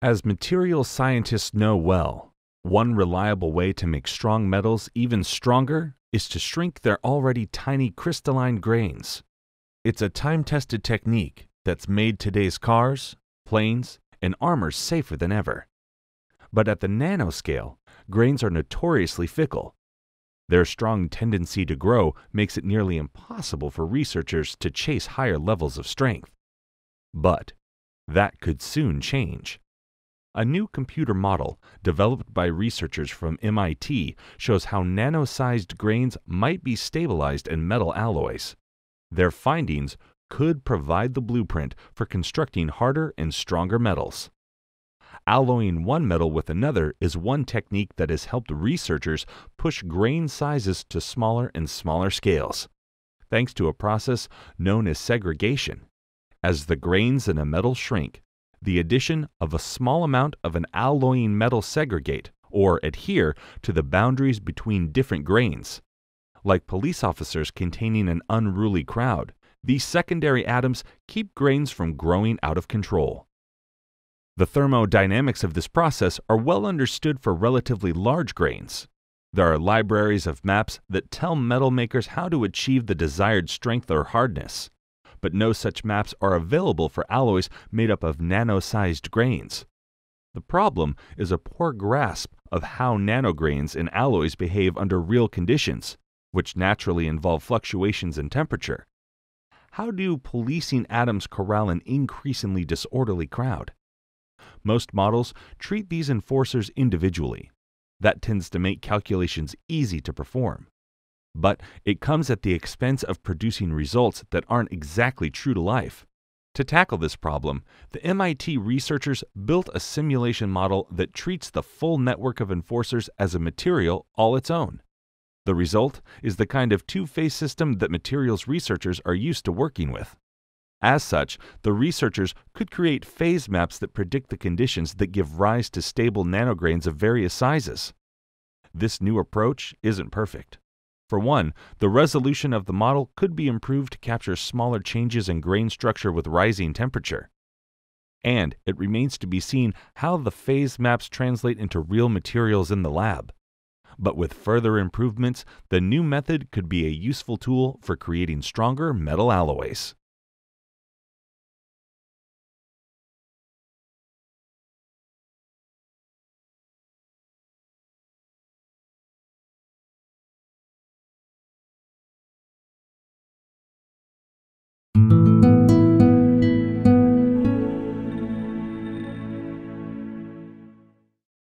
As material scientists know well, one reliable way to make strong metals even stronger is to shrink their already tiny crystalline grains. It's a time-tested technique that's made today's cars, planes, and armor safer than ever. But at the nanoscale, grains are notoriously fickle. Their strong tendency to grow makes it nearly impossible for researchers to chase higher levels of strength. But that could soon change. A new computer model developed by researchers from MIT shows how nano-sized grains might be stabilized in metal alloys. Their findings could provide the blueprint for constructing harder and stronger metals. Alloying one metal with another is one technique that has helped researchers push grain sizes to smaller and smaller scales, thanks to a process known as segregation. As the grains in a metal shrink, the addition of a small amount of an alloying metal segregate or adhere to the boundaries between different grains. Like police officers containing an unruly crowd, these secondary atoms keep grains from growing out of control. The thermodynamics of this process are well understood for relatively large grains. There are libraries of maps that tell metal makers how to achieve the desired strength or hardness, but no such maps are available for alloys made up of nano-sized grains. The problem is a poor grasp of how nanograins in alloys behave under real conditions, which naturally involve fluctuations in temperature. How do policing atoms corral an increasingly disorderly crowd? Most models treat these enforcers individually. That tends to make calculations easy to perform. But it comes at the expense of producing results that aren't exactly true to life. To tackle this problem, the MIT researchers built a simulation model that treats the full network of enforcers as a material all its own. The result is the kind of two-phase system that materials researchers are used to working with. As such, the researchers could create phase maps that predict the conditions that give rise to stable nanograins of various sizes. This new approach isn't perfect. For one, the resolution of the model could be improved to capture smaller changes in grain structure with rising temperature. And it remains to be seen how the phase maps translate into real materials in the lab. But with further improvements, the new method could be a useful tool for creating stronger metal alloys.